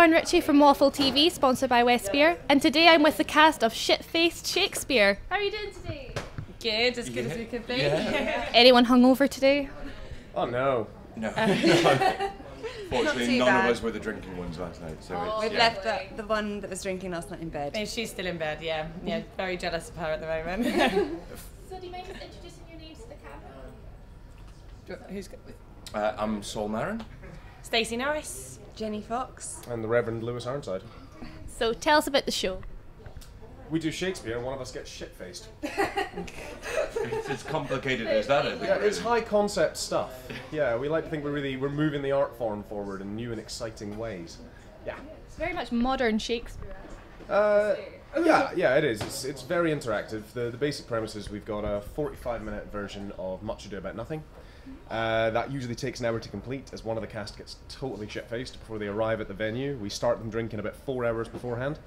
Lauren Ritchie from Waffle TV, sponsored by Westbeer, and today I'm with the cast of Shit-Faced Shakespeare. How are you doing today? Good, as good as we could be. Yeah. Anyone hungover today? Oh no. No. No. Fortunately, none of us were the drinking ones last night. So we've left the one that was drinking last night in bed. And she's still in bed, yeah. Yeah, very jealous of her at the moment. So do you mind just introducing your names to the camera? I'm Saul Marin. Stacey Norris. Jenny Fox. And the Reverend Lewis Ironside. So tell us about the show. We do Shakespeare and one of us gets shit-faced. It's as complicated as that, I think. Yeah, it's high concept stuff. Yeah, we like to think we're moving the art form forward in new and exciting ways. Yeah. It's very much modern Shakespeare. Yeah, it is. It's very interactive. The basic premise is we've got a 45-minute version of Much Ado About Nothing. That usually takes an hour to complete, as one of the cast gets totally shit-faced before they arrive at the venue. We start them drinking about 4 hours beforehand.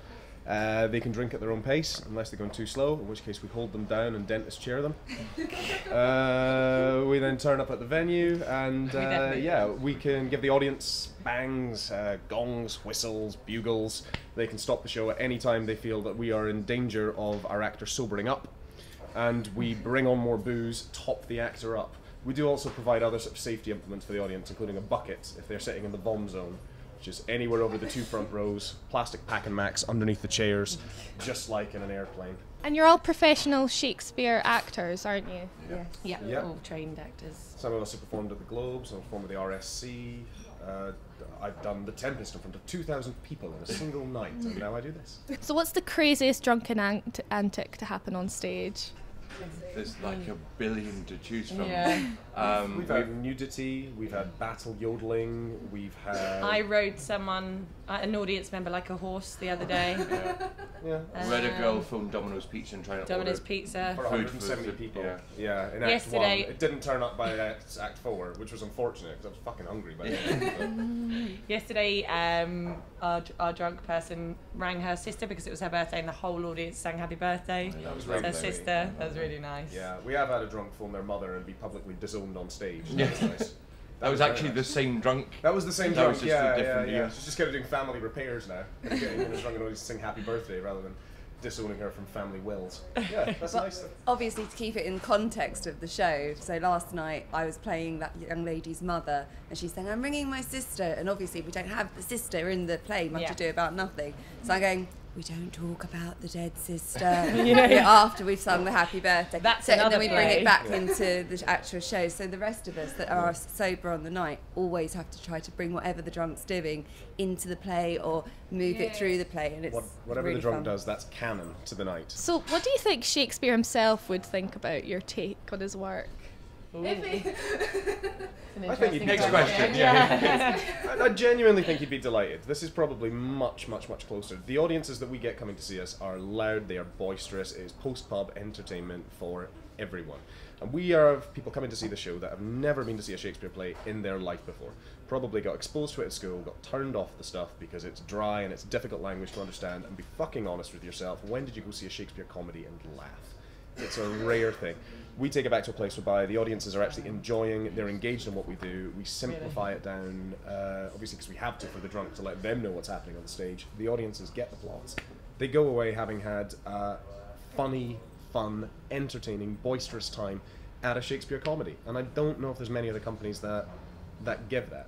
They can drink at their own pace, unless they're going too slow, in which case we hold them down and dentist chair them. We then turn up at the venue and yeah, we can give the audience bangs, gongs, whistles, bugles. They can stop the show at any time they feel that we are in danger of our actor sobering up, and we bring on more booze, top the actor up. We do also provide other sort of safety implements for the audience, including a bucket if they're sitting in the bomb zone, which is anywhere over the two front rows, plastic pack and max underneath the chairs, just like in an airplane. And you're all professional Shakespeare actors, aren't you? Yeah. Yeah, yeah. All trained actors. Some of us have performed at the Globe, some have performed at the RSC. I've done The Tempest in front of 2,000 people in a single night, and now I do this. So what's the craziest drunken antic to happen on stage? There's like a billion to choose from. Yeah. We've had nudity, we've had battle yodeling, we've had... I rode someone, an audience member, like a horse the other day. Yeah. Yeah. I read a girl from Domino's Pizza and trying to order pizza for 170 people. Yeah, yeah. In Act 1. It didn't turn up by Act 4, which was unfortunate because I was fucking hungry by then. Yesterday, our drunk person rang her sister because it was her birthday and the whole audience sang happy birthday. Yeah, that was really her sister. That was really nice. Yeah, we have had a drunk phone their mother and be publicly disowned on stage. That was nice. That was actually the same drunk. That was the same drunk, yeah. She's just kind of doing family repairs now. Getting in the drunk and always sing happy birthday rather than disowning her from family wills. Yeah, that's nice though. Obviously to keep it in context of the show, so last night I was playing that young lady's mother and she's saying, I'm ringing my sister, and obviously we don't have the sister in the play, Much Ado About Nothing. So I'm going, we don't talk about the dead sister after we've sung the happy birthday. That's so, and then we bring it back into the actual show. So the rest of us that are sober on the night always have to try to bring whatever the drunk's doing into the play or move it through the play. And it's whatever really the drunk does, that's canon to the night. So what do you think Shakespeare himself would think about your take on his work? I think he'd next question. Yeah. I genuinely think he'd be delighted. This is probably much, much, much closer. The audiences that we get coming to see us are loud, they are boisterous, it is post-pub entertainment for everyone. And we have people coming to see the show that have never been to see a Shakespeare play in their life before. Probably got exposed to it at school, got turned off the stuff because it's dry and it's difficult language to understand, and be fucking honest with yourself, when did you go see a Shakespeare comedy and laugh? It's a rare thing. We take it back to a place whereby the audiences are actually enjoying, they're engaged in what we do, we simplify it down, obviously because we have to for the drunk to let them know what's happening on the stage. The audiences get the plots. They go away having had a funny, fun, entertaining, boisterous time at a Shakespeare comedy. And I don't know if there's many other companies that give that.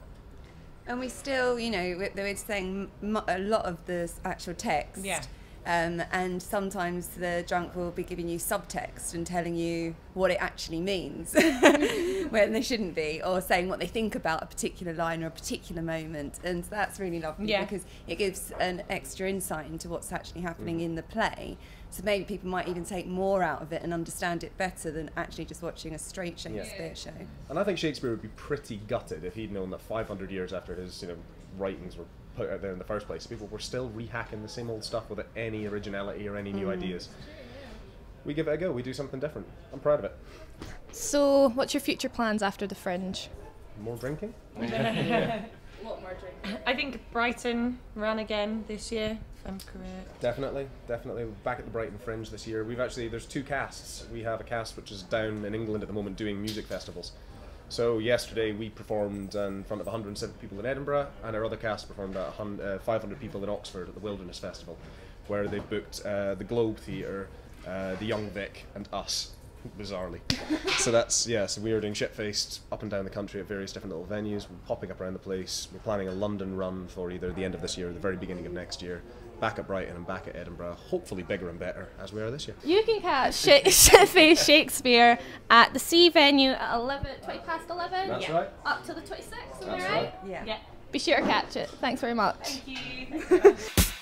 And we still, you know, we're saying a lot of the actual text. Yeah. And sometimes the drunk will be giving you subtext and telling you what it actually means when they shouldn't be, or saying what they think about a particular line or a particular moment, and that's really lovely because it gives an extra insight into what's actually happening in the play. So maybe people might even take more out of it and understand it better than actually just watching a straight Shakespeare show. And I think Shakespeare would be pretty gutted if he'd known that 500 years after his writings were put out there in the first place, people were still rehacking the same old stuff without any originality or any new ideas. We give it a go, we do something different. I'm proud of it. So, what's your future plans after the Fringe? More drinking? A lot more drinking. I think Brighton ran again this year, if I'm correct. Definitely, definitely. We're back at the Brighton Fringe this year. There's two casts. We have a cast which is down in England at the moment doing music festivals. So yesterday we performed in front of 170 people in Edinburgh, and our other cast performed at 500 people in Oxford at the Wilderness Festival, where they booked the Globe Theatre, the Young Vic, and us, bizarrely. So that's, yeah, so we were doing Shit-Faced up and down the country at various different little venues. We're popping up around the place. We're planning a London run for either the end of this year or the very beginning of next year. Back at Brighton and back at Edinburgh, hopefully bigger and better, as we are this year. You can catch Shit-Faced Shakespeare at the C venue at 20 past 11. That's right. Up to the 26th, am I right? Yeah. Be sure to catch it. Thanks very much. Thank you.